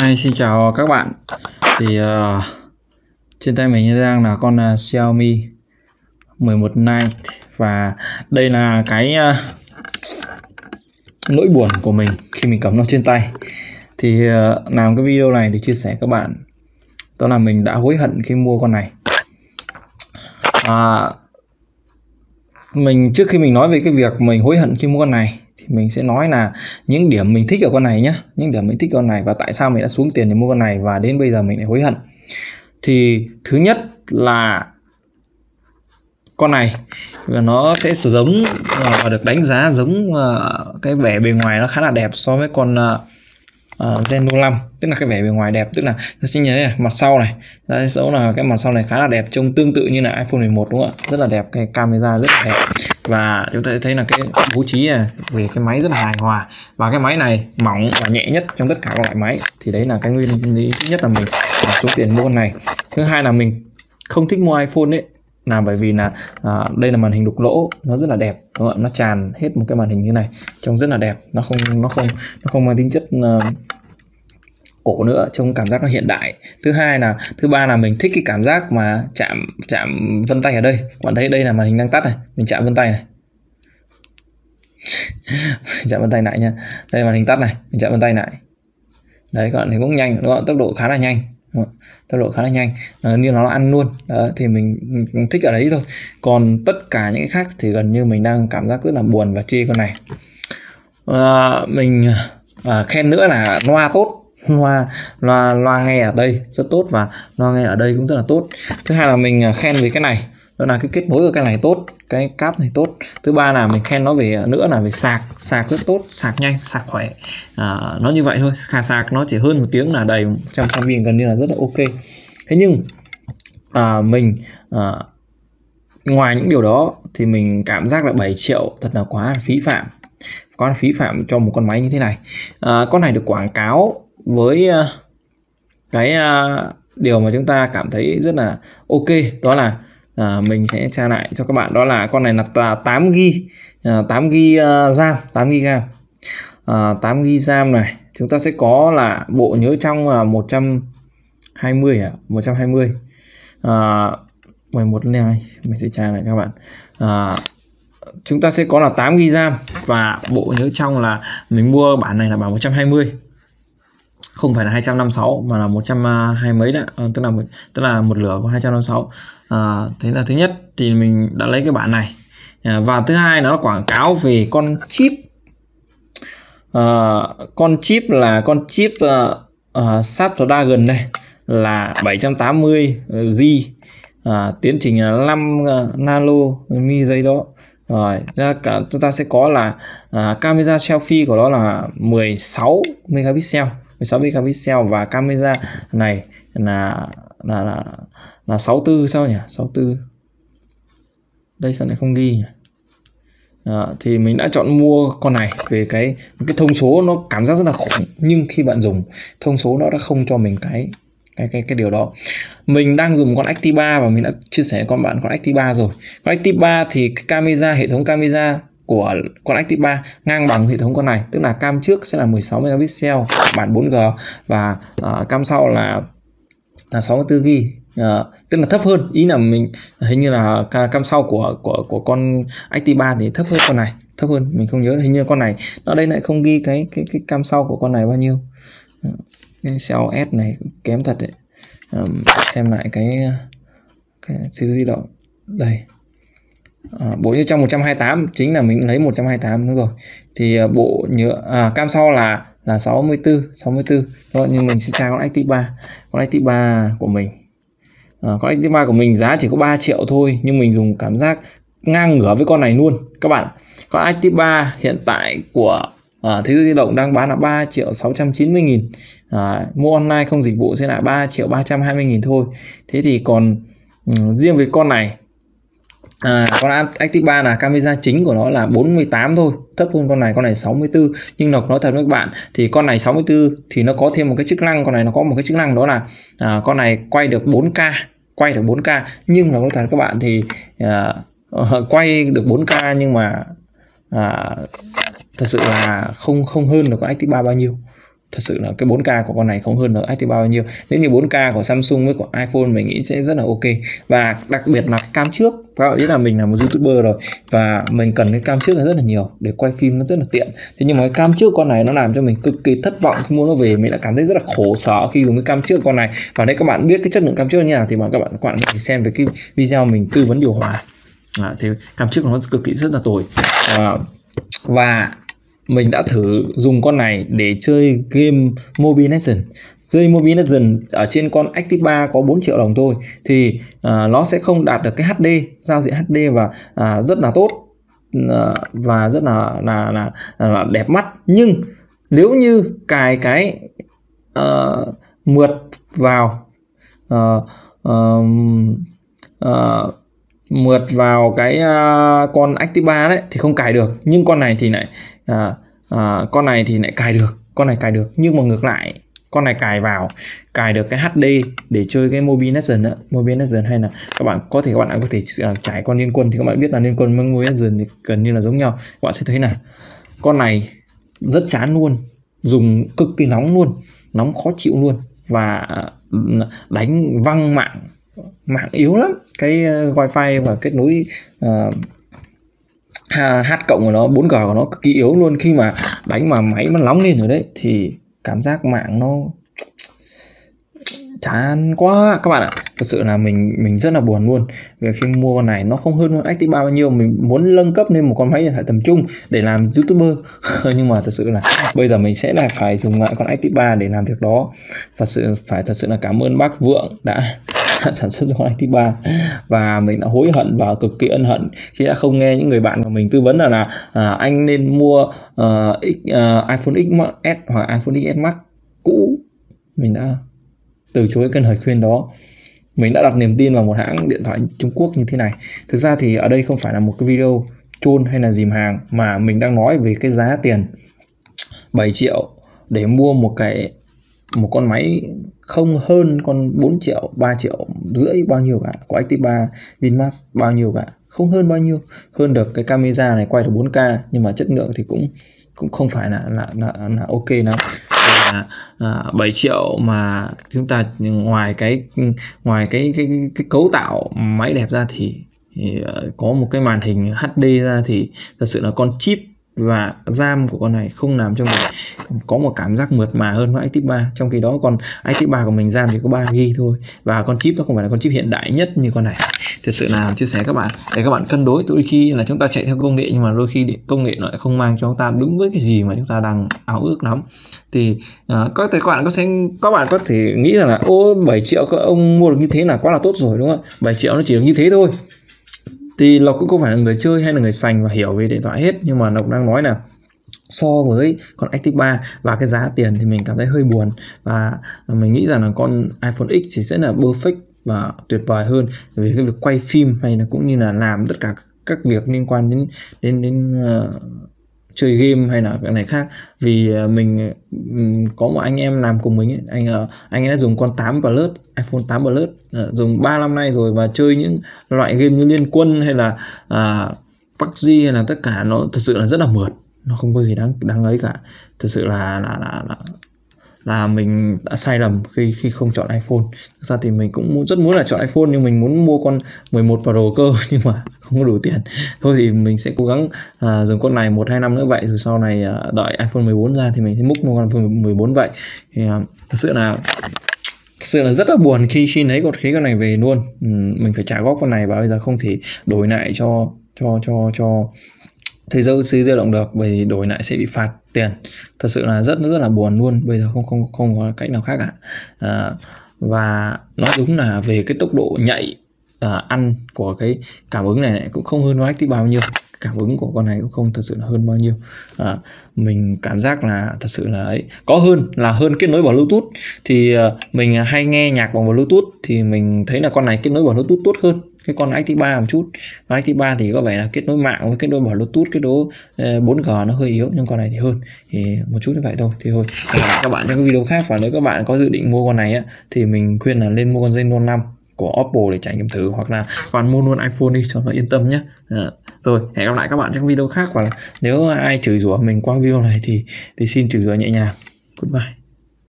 Hi, xin chào các bạn. Thì trên tay mình đang là con Xiaomi 11 Lite. Và đây là cái nỗi buồn của mình khi mình cầm nó trên tay. Thì làm cái video này để chia sẻ các bạn, đó là mình đã hối hận khi mua con này. Mình trước khi mình nói về cái việc mình hối hận khi mua con này, mình sẽ nói là những điểm mình thích ở con này nhé, những điểm mình thích con này và tại sao mình đã xuống tiền để mua con này và đến bây giờ mình lại hối hận. Thì thứ nhất là con này nó sẽ giống, được đánh giá giống cái vẻ bề ngoài nó khá là đẹp so với con Zenfone 5, tức là cái vẻ bề ngoài đẹp, tức là xin nhớ này, mặt sau này, đấy, dẫu là cái mặt sau này khá là đẹp, trông tương tự như là iPhone 11 đúng không ạ, rất là đẹp, cái camera rất là đẹp và chúng ta thấy là cái bố trí này về cái máy rất là hài hòa và cái máy này mỏng và nhẹ nhất trong tất cả các loại máy. Thì đấy là cái nguyên lý thứ nhất là mình số tiền mua con này. Thứ hai là mình không thích mua iPhone đấy, là bởi vì là đây là màn hình đục lỗ, nó rất là đẹp đúng không? Nó tràn hết một cái màn hình như này, trông rất là đẹp, nó không mang tính chất cổ nữa, trông cảm giác nó hiện đại. Thứ ba là mình thích cái cảm giác mà chạm vân tay ở đây. Bạn thấy đây là màn hình đang tắt này, mình chạm vân tay này. Chạm vân tay lại nha. Đây là màn hình tắt này, mình chạm vân tay lại. Đấy, các bạn thấy cũng nhanh đúng không? Tốc độ khá là nhanh. Như nó ăn luôn. Đó, thì mình thích ở đấy thôi. Còn tất cả những cái khác thì gần như mình đang cảm giác rất là buồn và chê con này. Khen nữa là loa tốt, loa nghe ở đây rất tốt và loa nghe ở đây cũng rất là tốt. Thứ hai là mình khen về cái này, đó là cái kết nối của cái này tốt, cái cáp này tốt. Thứ ba là mình khen nó về nữa là về sạc rất tốt, sạc nhanh, sạc khỏe, nó như vậy thôi. Sạc nó chỉ hơn 1 tiếng là đầy 100% pin, gần như là rất là ok. Thế nhưng ngoài những điều đó thì mình cảm giác là 7 triệu thật là quá phí phạm, cho một con máy như thế này. Con này được quảng cáo với cái điều mà chúng ta cảm thấy rất là ok, đó là mình sẽ tra lại cho các bạn, đó là con này là 8GB RAM này. Chúng ta sẽ có là bộ nhớ trong là 120 11 này, mình sẽ tra lại các bạn. Chúng ta sẽ có là 8GB RAM và bộ nhớ trong là mình mua bản này là bản 120, không phải là 256 mà là 120 đấy, tức là một lửa của 256. Thế là thứ nhất thì mình đã lấy cái bản này. Và thứ hai nó quảng cáo về con chip, là con chip Snapdragon đây là 780 G, tiến trình là 5 nano mi giây đó. Rồi, chúng ta sẽ có là camera selfie của nó là 16 megapixel và camera này là 64, sao nhỉ? 64. Đây sao lại không ghi nhỉ? Thì mình đã chọn mua con này về cái thông số nó cảm giác rất là khủng, nhưng khi bạn dùng thông số nó đã không cho mình cái điều đó. Mình đang dùng con Active 3 và mình đã chia sẻ con bạn con Active 3 rồi. Con Active 3 thì cái camera, hệ thống camera của con Active 3 ngang bằng hệ thống con này, tức là cam trước sẽ là 16 megapixel bản 4G và cam sau là 64 GB, tức là thấp hơn. Ý là mình hình như là cam sau của con Active 3 thì thấp hơn con này, thấp hơn. Mình không nhớ, hình như con này nó đây lại không ghi cái cam sau của con này bao nhiêu. Cái CLS này kém thật đấy. Xem lại cái gì đó đây. Bộ nhớ trong 128, chính là mình lấy 128 nữa rồi. Thì bộ nhớ cam sau là 64 rồi, nhưng mình sẽ tra con Active 3. Con Active 3 của mình, con Active 3 của mình giá chỉ có 3 triệu thôi, nhưng mình dùng cảm giác ngang ngửa với con này luôn các bạn. Con Active 3 hiện tại của Thế giới di động đang bán là 3.690.000, mua online không dịch vụ sẽ là 3.320.000 thôi. Thế thì còn riêng về con này, con Active 3 là camera chính của nó là 48 thôi, thấp hơn con này. Con này 64, nhưng nói thật với các bạn thì con này 64 thì nó có thêm một cái chức năng, con này nó có một cái chức năng đó là con này quay được 4K, nhưng nói thật các bạn thì quay được 4K nhưng mà thật sự là không hơn được con Active 3 bao nhiêu. thật sự là cái 4K của con này không hơn là Active bao nhiêu. Nếu như 4K của Samsung với của iPhone mình nghĩ sẽ rất là ok. Và đặc biệt là cam trước, các bạn biết là mình là một YouTuber rồi và mình cần cái cam trước là rất là nhiều để quay phim, nó rất là tiện. Thế nhưng mà cái cam trước con này nó làm cho mình cực kỳ thất vọng khi mua nó về, mình đã cảm thấy rất là khổ sở khi dùng cái cam trước con này. Và đây các bạn biết cái chất lượng cam trước như nào thì các bạn có thể xem về cái video mình tư vấn điều hòa. Thì cam trước nó cực kỳ rất là tồi. Và mình đã thử dùng con này để chơi game Mobile Legends. Chơi Mobile Legends ở trên con Active 3 có 4 triệu đồng thôi thì nó sẽ không đạt được cái HD, giao diện HD và rất là tốt và rất là đẹp mắt. Nhưng nếu như cài cái mượt vào cái con Active 3 đấy thì không cài được, nhưng con này thì lại cài được, nhưng mà ngược lại con này cài được cái HD để chơi cái Mobile Legends hay là các bạn có thể trải con Liên Quân thì các bạn biết là Liên Quân với Mobile Legends thì gần như là giống nhau. Các bạn sẽ thấy là con này rất chán luôn, dùng cực kỳ nóng luôn, nóng khó chịu luôn và đánh văng mạng yếu lắm. Cái wifi và kết nối H+ của nó, 4G của nó cực kỳ yếu luôn. Khi mà đánh mà máy nó nóng lên rồi đấy thì cảm giác mạng nó chán quá các bạn ạ. Thật sự là mình rất là buồn luôn vì khi mua con này nó không hơn con Active 3 bao nhiêu. Mình muốn nâng cấp lên một con máy điện thoại tầm trung để làm YouTuber nhưng mà thật sự là bây giờ mình sẽ là phải dùng lại con Active 3 để làm việc đó. Và thật sự là cảm ơn bác Vượng đã sản xuất cho con Active 3 và mình đã hối hận và cực kỳ ân hận khi đã không nghe những người bạn của mình tư vấn là anh nên mua iPhone XS hoặc iPhone XS Max cũ. Mình đã từ chối cái lời khuyên đó. Mình đã đặt niềm tin vào một hãng điện thoại Trung Quốc như thế này. Thực ra thì ở đây không phải là một cái video trôn hay là dìm hàng mà mình đang nói về cái giá tiền 7 triệu để mua một con máy không hơn con 4 triệu, 3 triệu rưỡi bao nhiêu cả, của Active 3 Vinmax bao nhiêu cả, không hơn bao nhiêu. Hơn được cái camera này quay được 4K nhưng mà chất lượng thì cũng không phải là ok lắm. 7 triệu mà chúng ta ngoài cái cấu tạo máy đẹp ra thì có một cái màn hình HD ra thì thật sự là con chip và RAM của con này không làm cho mình có một cảm giác mượt mà hơn với Active 3. Trong khi đó con Active 3 của mình RAM chỉ có 3GB thôi và con chip nó không phải là con chip hiện đại nhất như con này. Thật sự là chia sẻ các bạn để các bạn cân đối. Đôi khi là chúng ta chạy theo công nghệ nhưng mà đôi khi công nghệ nó lại không mang cho chúng ta đúng với cái gì mà chúng ta đang ao ước lắm. Thì các bạn có thể nghĩ rằng là ô 7 triệu các ông mua được như thế là quá là tốt rồi, đúng không ạ? 7 triệu nó chỉ được như thế thôi. Thì Lộc cũng không phải là người chơi hay là người sành và hiểu về điện thoại hết, nhưng mà Lộc đang nói là so với con Active 3 và cái giá tiền thì mình cảm thấy hơi buồn. Và mình nghĩ rằng là con iPhone X thì sẽ là perfect và tuyệt vời hơn vì cái việc quay phim hay là cũng như là làm tất cả các việc liên quan đến chơi game hay là cái này khác. Vì mình có một anh em làm cùng mình ấy, anh ấy đã dùng con 8 Plus, iPhone 8 Plus dùng 3 năm nay rồi và chơi những loại game như Liên Quân hay là PUBG hay là tất cả, nó thật sự là rất là mượt, nó không có gì đáng ấy cả. Thật sự là mình đã sai lầm khi không chọn iPhone. Thực ra thì mình cũng rất muốn là chọn iPhone nhưng mình muốn mua con 11 Pro cơ nhưng mà không có đủ tiền. Thôi thì mình sẽ cố gắng dùng con này 1-2 năm nữa vậy, rồi sau này đợi iPhone 14 ra thì mình sẽ múc mua con iPhone 14 vậy. Thì thật sự là rất là buồn khi lấy con này về luôn. Mình phải trả góp con này và bây giờ không thể đổi lại cho thế giới động được, bởi đổi lại sẽ bị phạt tiền. Thật sự là rất là buồn luôn, bây giờ không có cách nào khác cả. Và nói đúng là về cái tốc độ nhạy ăn của cái cảm ứng này cũng không hơn Active bao nhiêu, cảm ứng của con này cũng không thật sự là hơn bao nhiêu. Mình cảm giác là thật sự là ấy, có hơn là hơn kết nối bằng Bluetooth thì mình hay nghe nhạc bằng Bluetooth thì mình thấy là con này kết nối bằng Bluetooth tốt hơn cái con Active 3 một chút. Con Active 3 thì có vẻ là kết nối mạng với kết nối bằng Bluetooth, kết nối 4G nó hơi yếu, nhưng con này thì hơn thì một chút như vậy thôi. Thì thôi các bạn trong cái video khác, và nếu các bạn có dự định mua con này á, thì mình khuyên là nên mua con Zenfone 5 của Oppo để trải nghiệm thử, hoặc là còn mua luôn iPhone đi cho nó yên tâm nhé. Rồi hẹn gặp lại các bạn trong video khác, và nếu ai chửi rủa mình qua video này thì xin chửi rủa nhẹ nhàng. Goodbye.